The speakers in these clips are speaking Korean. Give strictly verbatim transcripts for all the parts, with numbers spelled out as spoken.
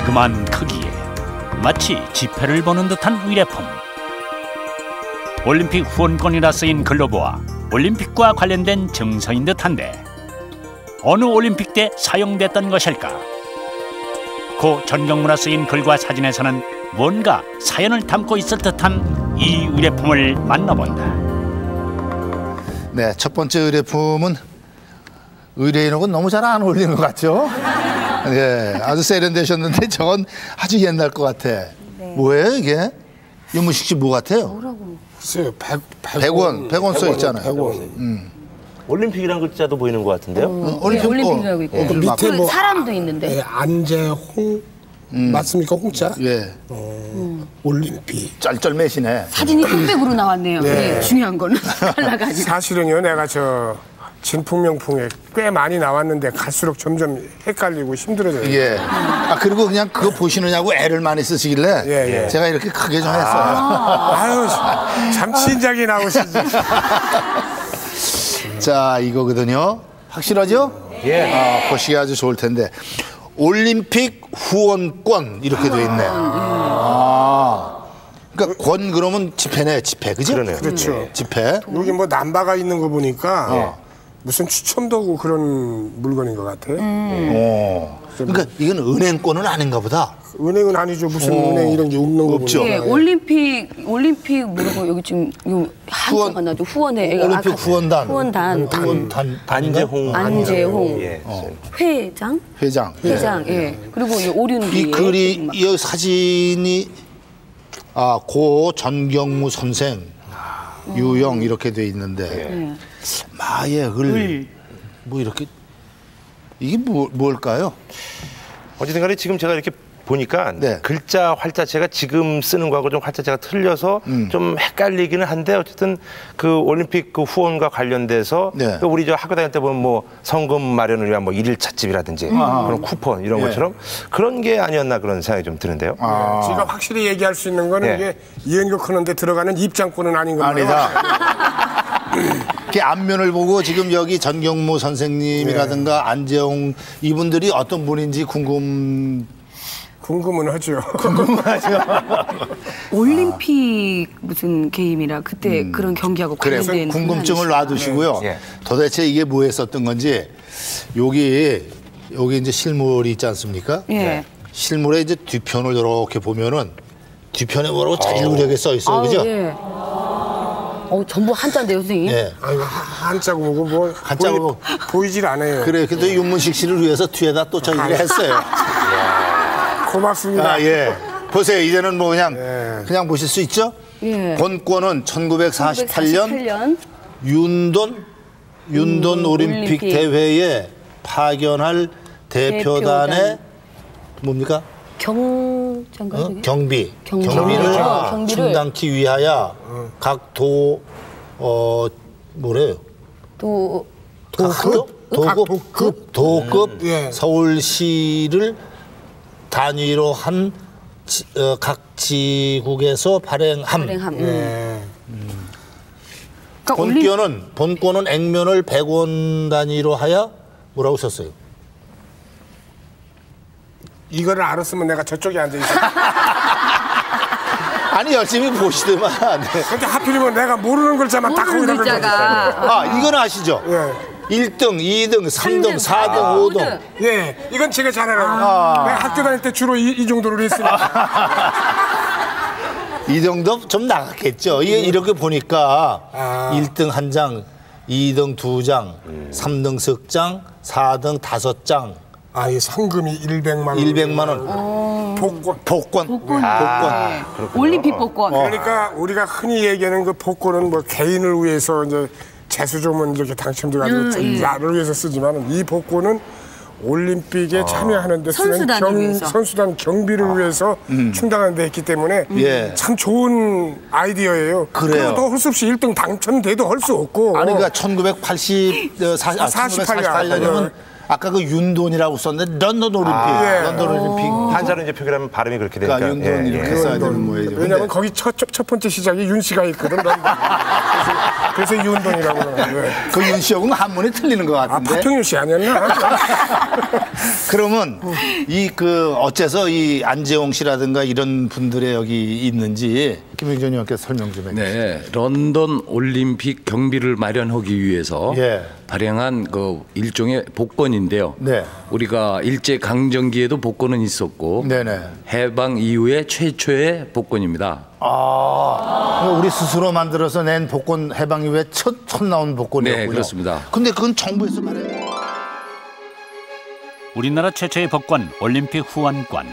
자그마한 크기에 마치 지폐를 보는 듯한 위례품. 올림픽 후원권이라 쓰인 글로브와 올림픽과 관련된 증서인 듯한데 어느 올림픽 때 사용됐던 것일까? 고 전경무라 쓰인 글과 사진에서는 뭔가 사연을 담고 있을 듯한 이 의뢰품을 만나본다. 네, 첫 번째 의뢰품은 의뢰인하고 너무 잘 안 어울리는 것 같죠? 네, 아주 세련되셨는데 저건 아주 옛날 것 같아. 네. 뭐예요 이게? 윤문식 씨 뭐 같아요? 뭐라고? 글쎄요, 백 원, 백 원 써 있잖아요. 백 원. 음. 올림픽이라는 글자도 보이는 것 같은데요? 어, 올림픽, 네, 올림픽이라고 있고. 어, 그 밑에 뭐 사람도 있는데. 예, 안재홍 음. 맞습니까? 홍자? 예. 어, 음. 올림픽. 짤짤매시네. 사진이 흑백으로 나왔네요. 네. 네. 중요한 거는 달라가지고. 사실은요, 내가 저 진품명품에 꽤 많이 나왔는데 갈수록 점점 헷갈리고 힘들어져요. 예. 아, 그리고 그냥 그거 보시느냐고 애를 많이 쓰시길래 예, 예. 제가 이렇게 크게 좀 했어요. 아, 아유, 참 친작이 나오시지. 자, 이거거든요. 확실하죠? 예. 아, 보시기 아주 좋을 텐데. 올림픽 후원권 이렇게 돼 있네. 아. 그러니까 권 그러면 지폐네, 지폐. 그죠? 그러네요. 그렇죠. 지폐. 여기 뭐 남바가 있는 거 보니까 어. 무슨 추첨도구 그런 물건인 것 같아요. 음. 어. 그러니까 이건 은행권은 아닌가 보다. 은행은 아니죠. 무슨 어. 은행 이런 게 없는 거 없죠. 예, 올림픽 올림픽 뭐라고 여기 지금 요 후원 하나죠. 후원회 올림픽 아, 후원단. 후원단. 후원단. 안재홍. 안재홍. 예. 어. 회장? 회장. 회장. 예. 예. 그리고 이 오륜기. 이 글이 이 사진이 아, 고 전경무 선생 음. 유영 이렇게 돼 있는데. 예. 마의 을. 뭐 이렇게 이게 뭐, 뭘까요? 어쨌든 간에 지금 제가 이렇게 보니까 네. 글자 활자체가 지금 쓰는 거하고 좀 활자체가 틀려서 음. 좀 헷갈리기는 한데 어쨌든 그 올림픽 그 후원과 관련돼서 네. 또 우리 저 학교 다닐 때 보면 뭐 성금 마련을 위한 뭐 일일 찻집이라든지 음. 그런 쿠폰 이런 네. 것처럼 그런 게 아니었나 그런 생각이 좀 드는데요. 아. 제가 확실히 얘기할 수 있는 거는 네. 이게 이연극 하는데 들어가는 입장권은 아닌 거예요. 아니다. 이렇게 앞면을 보고 지금 여기 전경무 선생님이라든가 네. 안재홍 이분들이 어떤 분인지 궁금... 궁금은 하죠. 궁금은 하죠. 올림픽 무슨 게임이라 그때 음. 그런 경기하고 관련된... 궁금증을 놔두시고요. 네. 도대체 이게 뭐 했었던 건지 여기, 여기 이제 실물이 있지 않습니까? 네. 실물의 이제 뒤편을 이렇게 보면은 뒤편에 뭐라고 자유력에 써 있어요. 그죠? 네. 어 전부 한자인데요, 선생님? 네. 아이고, 한자고 뭐고 뭐 한자고 보이, 보이질 않아요. 그래, 근데 예. 윤문식 씨를 위해서 뒤에다 또 저희가 했어요. 고맙습니다. 아, 예. 보세요, 이제는 뭐 그냥 예. 그냥 보실 수 있죠? 예. 본권은 천구백사십팔 년 윤돈 윤돈 음, 올림픽, 올림픽 대회에 파견할 대표단의 대표단. 뭡니까? 경... 잠깐, 어? 경비. 경비. 경비를 아, 충당하기 위하여 응. 각 도... 어... 뭐래요? 도... 도급? 도급? 급? 도급? 음. 서울시를 단위로 한 지, 어, 각 지국에서 발행함. 발행함. 네. 음. 그러니까 본권은, 올림... 본권은 액면을 백 원 단위로 하여 뭐라고 썼어요? 이거를 알았으면 내가 저쪽에 앉아있었어. 아니 열심히 보시더만. 근데 하필이면 내가 모르는 글자만 딱 거기다 글자가. 아, 아 이건 아시죠? 예. 일 등, 이 등, 삼 등, 사 등, 오 등. 아, 예, 이건 제가 잘 알아요. 아. 내가 학교 다닐 때 주로 이, 이 정도로 했으니까. 이 정도 좀 나갔겠죠. 음. 이렇게 보니까 아. 일 등 한 장, 이 등 두 장, 음. 삼 등 석 장, 사 등 다섯 장. 아, 이 상금이 일백만 원. 일백만 원. 오. 복권. 복권. 복권. 아, 복권. 올림픽 복권. 어. 그러니까 우리가 흔히 얘기하는 그 복권은 뭐 개인을 위해서 이제 재수조문 이렇게 당첨돼가지고 음, 나를 예. 위해서 쓰지만 이 복권은 올림픽에 아. 참여하는데 쓰는 경, 선수단 경비를 아. 위해서 음. 충당하는 데 있기 때문에 예. 참 좋은 아이디어예요. 그래요. 또 할 수 없이 일 등 당첨돼도 할 수 없고. 아니, 그러니까 천구백사십팔 년. 아까 그 윤돈이라고 썼는데 런던 올림픽, 아, 예. 런던 올림픽 한자로 이제 표기하면 발음이 그렇게 되니까 그러니까 윤돈 예, 이렇게 예. 써야 되는 모양이죠. 왜냐하면 근데... 거기 첫, 첫 번째 시작이 윤씨가 있거든. 그래서 유은동이라고 그러는데. 그 윤 씨하고는 한문이 틀리는 것 같은데. 아, 박형윤 씨 아니었나? 그러면 이 그 어째서 이 안재홍 씨라든가 이런 분들의 여기 있는지 김영전 의원께서 설명 좀 해주세요. 네, 런던 올림픽 경비를 마련하기 위해서 예. 발행한 그 일종의 복권인데요. 네. 우리가 일제 강점기에도 복권은 있었고 네네. 해방 이후에 최초의 복권입니다. 아, 우리 스스로 만들어서 낸 복권 해방 이후에 첫, 첫 나온 복권이었고요. 네, 그렇습니다. 근데 그건 정부에서 말해요. 우리나라 최초의 복권 올림픽 후원권.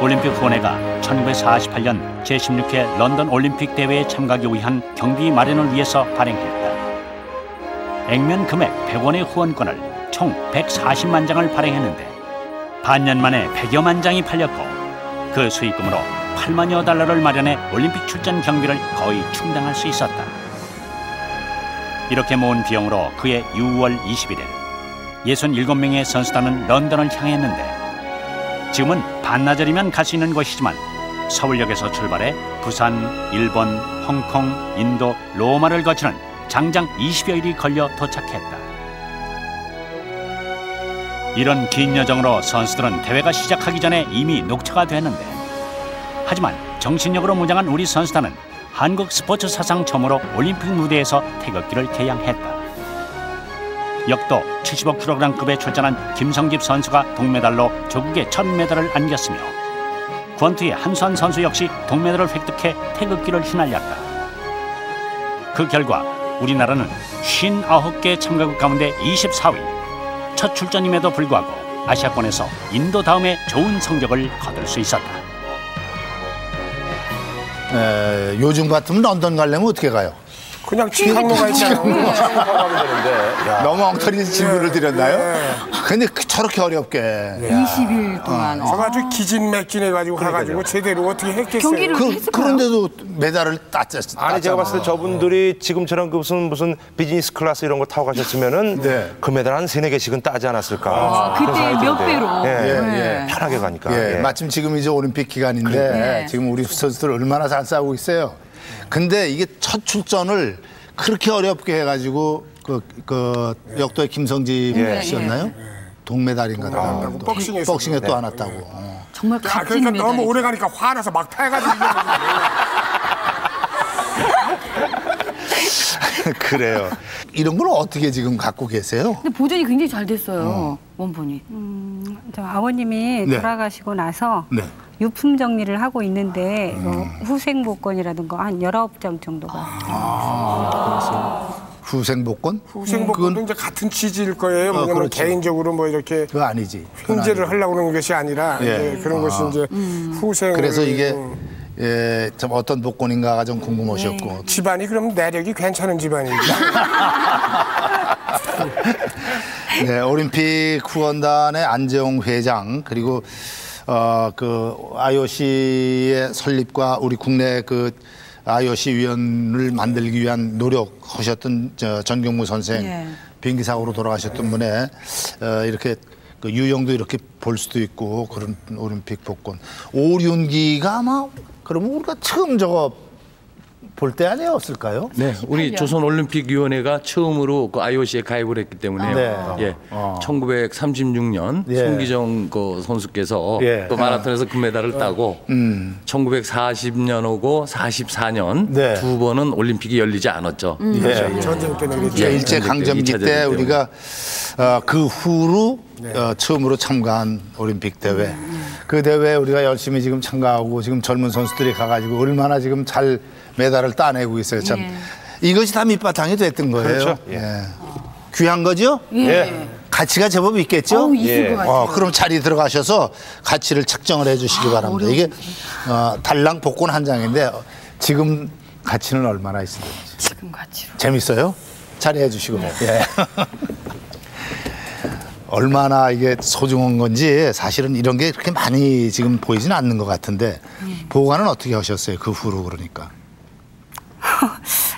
올림픽 후원회가 천구백사십팔 년 제십육 회 런던 올림픽 대회에 참가하기 위한 경비 마련을 위해서 발행했다. 액면 금액 백 원의 후원권을 총 백사십만 장을 발행했는데 반년 만에 백여만 장이 팔렸고 그 수익금으로 팔만여 달러를 마련해 올림픽 출전 경비를 거의 충당할 수 있었다. 이렇게 모은 비용으로 그해 유월 이십일일 예순일곱 명의 선수단은 런던을 향했는데 지금은 반나절이면 갈 수 있는 곳이지만 서울역에서 출발해 부산, 일본, 홍콩, 인도, 로마를 거치는 장장 이십여 일이 걸려 도착했다. 이런 긴 여정으로 선수들은 대회가 시작하기 전에 이미 녹초가 됐는데 하지만 정신력으로 무장한 우리 선수단은 한국 스포츠 사상 처음으로 올림픽 무대에서 태극기를 개양했다. 역도 칠십오 킬로그램급에 출전한 김성집 선수가 동메달로 조국의 첫 메달을 안겼으며 권투의 한수환 선수 역시 동메달을 획득해 태극기를 휘날렸다. 그 결과 우리나라는 오십구 개 참가국 가운데 이십사 위, 첫 출전임에도 불구하고 아시아권에서 인도 다음에 좋은 성적을 거둘 수 있었다. 에, 요즘 같으면 런던 가려면 어떻게 가요? 그냥 지강로가 있잖아요. 너무 엉터리 질문을 드렸나요? 네. 근데 그, 저렇게 어렵게 네. 이십 일 동안 어. 어. 아주 기진맥진해가지고 가가지고 제대로 어떻게 했겠어요. 경기를 그, 그런데도 메달을 땄잖아요. 아니 제가 봤을 때 저분들이 지금처럼 그 무슨 무슨 비즈니스 클래스 이런 거 타고 가셨으면은 네. 그 메달 한 세네 개씩은 따지 않았을까. 아, 그때 몇 배로 예. 예. 예. 편하게 가니까. 예. 예. 마침 지금 이제 올림픽 기간인데 그래. 지금 우리 선수들 얼마나 잘 싸우고 있어요. 근데 이게 첫 출전을 그렇게 어렵게 해가지고 그, 그 역도의 김성집 예. 씨였나요? 예. 동메달인가 나왔다고 복싱에서 복싱에 또 안 왔다고. 예. 정말 가, 그러니까 너무 오래 가니까 화나서 막 타가지고. 그래요. 이런 걸 어떻게 지금 갖고 계세요? 근데 보존이 굉장히 잘 됐어요. 어. 원본이. 음, 저 아버님이 네. 돌아가시고 나서 네. 유품 정리를 하고 있는데 음. 후생복권이라든가 한 열아홉 장 정도가. 아 음. 후생복권? 후생복권도 음. 이제 같은 취지일 거예요. 어, 뭐냐면 그렇죠. 개인적으로 뭐 이렇게 그거 아니지. 훈제를 하려고 그러는 것이 아니라 예. 그런 아. 것이 이제 음. 후생. 그래서 이게. 음. 예, 참 어떤 복권인가가 좀 궁금하셨고. 네. 집안이 그럼 내력이 괜찮은 집안입니다. 네, 올림픽 후원단의 안재홍 회장 그리고 어, 그 아이오씨의 설립과 우리 국내 그 아이오씨 위원을 만들기 위한 노력하셨던 저 전경무 선생 예. 비행기 사고로 돌아가셨던 분의 어, 이렇게. 그 유형도 이렇게 볼 수도 있고 그런 올림픽 복권 오륜기가 아마 그러면 우리가 처음 저거 볼 때 아니었을까요? 네, 우리 조선올림픽위원회가 처음으로 그 아이오씨에 가입을 했기 때문에 네. 예, 어. 천구백삼십육 년 예. 손기정 그 선수께서 예. 그 마라톤에서 금메달을 어. 따고 음. 천구백사십 년하고 사십사 년 네. 두 번은 올림픽이 열리지 않았죠. 음. 예. 예. 전쟁 때문에 예. 일제강점기 때, 때 우리가 어, 그 후로 네. 어, 처음으로 참가한 올림픽 대회 음. 그 대회에 우리가 열심히 지금 참가하고 지금 젊은 선수들이 가가지고 얼마나 지금 잘 메달을 따내고 있어요. 참 예. 이것이 다 밑바탕이 됐던 거예요. 그렇죠. 예. 어. 귀한 거죠? 예. 예. 가치가 제법 있겠죠? 어, 예. 어, 그럼 자리 들어가셔서 가치를 책정을 해주시기 아, 바랍니다. 어려운데. 이게 어, 달랑 복권 한 장인데 어, 지금 가치는 얼마나 있습니까? 지금 가치로. 재밌어요? 자리해 주시고. 네. 예. 얼마나 이게 소중한 건지 사실은 이런 게 그렇게 많이 지금 보이진 않는 것 같은데 예. 보관은 어떻게 하셨어요? 그 후로 그러니까.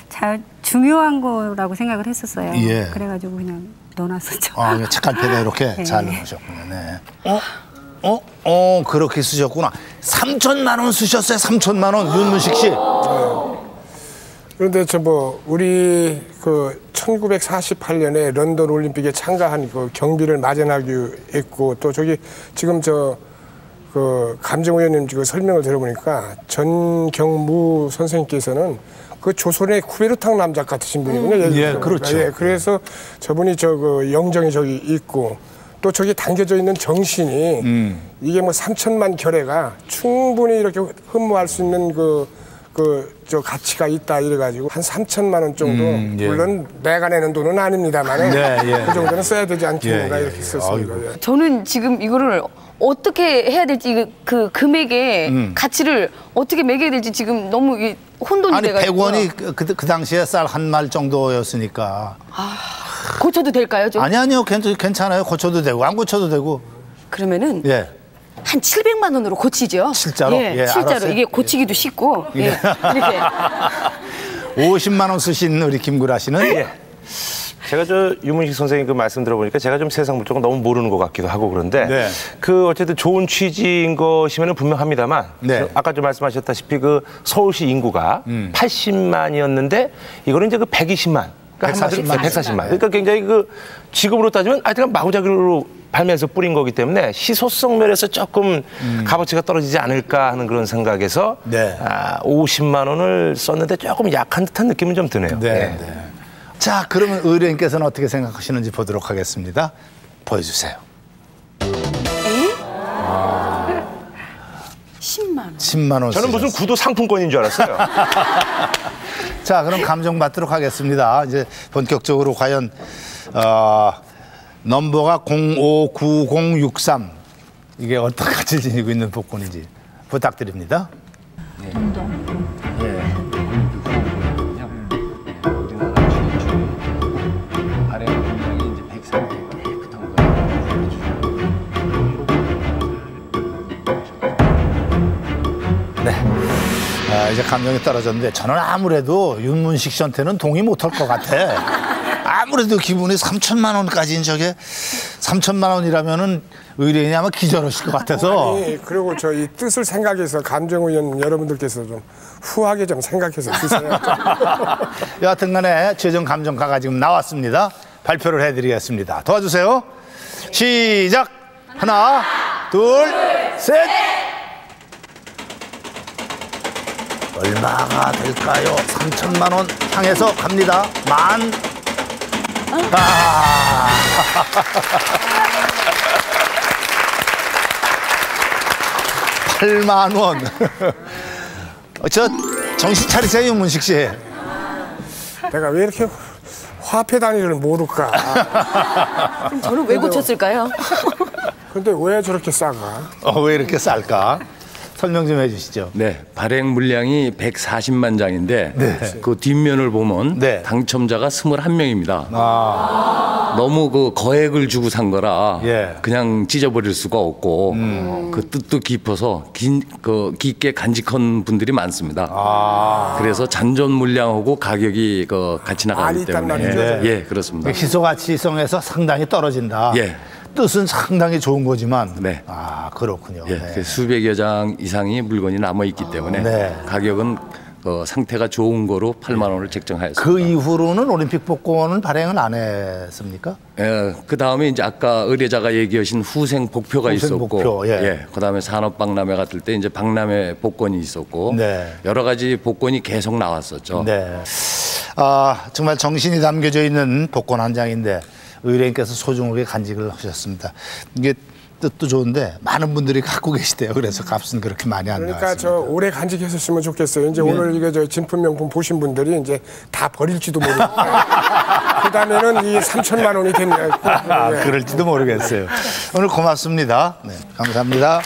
잘 중요한 거라고 생각을 했었어요. 예. 그래가지고 그냥 넣어놨었죠. 아, 그냥 책갈피에다 이렇게 네. 잘 넣으셨군요. 네. 어? 어? 어? 그렇게 쓰셨구나. 삼천만 원 쓰셨어요. 삼천만 원. 윤문식 씨. 그런데 저 뭐 우리 그 천구백사십팔 년에 런던 올림픽에 참가한 그 경비를 마련하기로 했고, 또 저기 지금 저 그 감정위원님 지금 설명을 들어보니까 전경무 선생님께서는 그 조선의 쿠베르탕 남자 같으신 분이군요. 음. 예, 그렇죠. 예, 그래서 저분이 저 그 영정이 저기 있고, 또 저기 담겨져 있는 정신이 음. 이게 뭐 삼천만 결애가 충분히 이렇게 흠모할 수 있는 그 그 저 가치가 있다 이래가지고 한 삼천만 원 정도 음, 예. 물론 내가 내는 돈은 아닙니다만 네, 예, 그 정도는 써야 되지 않겠는가 예, 이렇게 썼습니다. 예. 저는 지금 이거를 어떻게 해야 될지, 그 금액의 음. 가치를 어떻게 매겨야 될지 지금 너무 혼돈이 아니, 돼가지고. 아니 백 원이 그, 그 당시에 쌀 한 말 정도였으니까. 아, 고쳐도 될까요? 좀? 아니 아니요, 괜찮아요. 고쳐도 되고 안 고쳐도 되고. 그러면은 예. 한 칠백만 원으로 고치죠. 실제로? 예, 예, 실제로. 알았어요? 이게 고치기도 쉽고. 예. 예. 이렇게. 오십만 원 쓰신 우리 김구라 씨는? 예. 제가 저 윤문식 선생님 그 말씀 들어보니까 제가 좀 세상 물정을 너무 모르는 것 같기도 하고 그런데 네. 그 어쨌든 좋은 취지인 것이면 분명합니다만 네. 아까 좀 말씀하셨다시피 그 서울시 인구가 음. 팔십만이었는데 이거는 이제 그 백이십만. 그러니까 백사십만. 백사십만. 그러니까 굉장히 그 지금으로 따지면 아직은 마구잡이로 발매해서 뿌린 거기 때문에 시소성 면에서 조금 음. 값어치가 떨어지지 않을까 하는 그런 생각에서 네. 아, 오십만 원을 썼는데 조금 약한 듯한 느낌은 좀 드네요. 네. 네. 네. 자, 그러면 의뢰인께서는 어떻게 생각하시는지 보도록 하겠습니다. 보여주세요. 십만 원. 십만 원. 저는 무슨 구두 상품권인 줄 알았어요. 자, 그럼 감정 받도록 하겠습니다. 이제 본격적으로 과연 어, 넘버가 공오구공육삼 이게 어떤 가치를 지니고 있는 복권인지 부탁드립니다. 네. 네. 이제 감정이 떨어졌는데 저는 아무래도 윤문식 씨한테는 동의 못할 것 같아. 아무래도 기분이 삼천만 원까지인 저게 삼천만 원이라면은 의뢰인이 아마 기절하실 것 같아서. 아니, 그리고 저 이 뜻을 생각해서 감정위원 여러분들께서 좀 후하게 좀 생각해서 쓰세요. 여하튼간에 최종 감정가가 지금 나왔습니다. 발표를 해드리겠습니다. 도와주세요. 시작. 하나, 둘, 셋. 얼마가 될까요? 삼천만 원 향해서 갑니다. 만. 아. 팔만 원. 저 정신 차리세요, 문식 씨. 내가 왜 이렇게 화폐 단위를 모를까? 그럼 저를 왜 고쳤을까요? 근데 왜 저렇게 싸가? 어, 왜 이렇게 쌀까? 설명 좀 해주시죠. 네, 발행 물량이 백사십만 장인데 네. 그 뒷면을 보면 네. 당첨자가 스물한 명입니다. 아. 너무 그 거액을 주고 산 거라 예. 그냥 찢어버릴 수가 없고 음. 그 뜻도 깊어서 긴, 그 깊게 간직한 분들이 많습니다. 아. 그래서 잔존 물량하고 가격이 그 같이 나가기 때문에 예. 예, 그렇습니다. 희소 가치성에서 상당히 떨어진다. 예. 뜻은 상당히 좋은 거지만 네. 아 그렇군요. 예, 네. 수백여 장 이상의 물건이 남아있기 아, 때문에 네. 가격은 어, 상태가 좋은 거로 팔만 원을 책정하였습니다. 그 이후로는 올림픽 복권은 발행을 안 했습니까? 예, 그 다음에 이제 아까 의뢰자가 얘기하신 후생 복표가 후생 있었고, 복표, 예. 예, 그 다음에 산업박람회 같을 때 이제 박람회 복권이 있었고, 네. 여러 가지 복권이 계속 나왔었죠. 네. 아 정말 정신이 담겨져 있는 복권 한 장인데. 의뢰인께서 소중하게 간직을 하셨습니다. 이게 뜻도 좋은데 많은 분들이 갖고 계시대요. 그래서 값은 그렇게 많이 안 나왔습니다. 그러니까 저 오래 간직했었으면 좋겠어요. 이제 네. 오늘 이게 저 진품명품 보신 분들이 이제 다 버릴지도 모르니까 그 다음에는 이 삼천만 원이 됩니다. 아, 그럴지도 모르겠어요. 오늘 고맙습니다. 네, 감사합니다.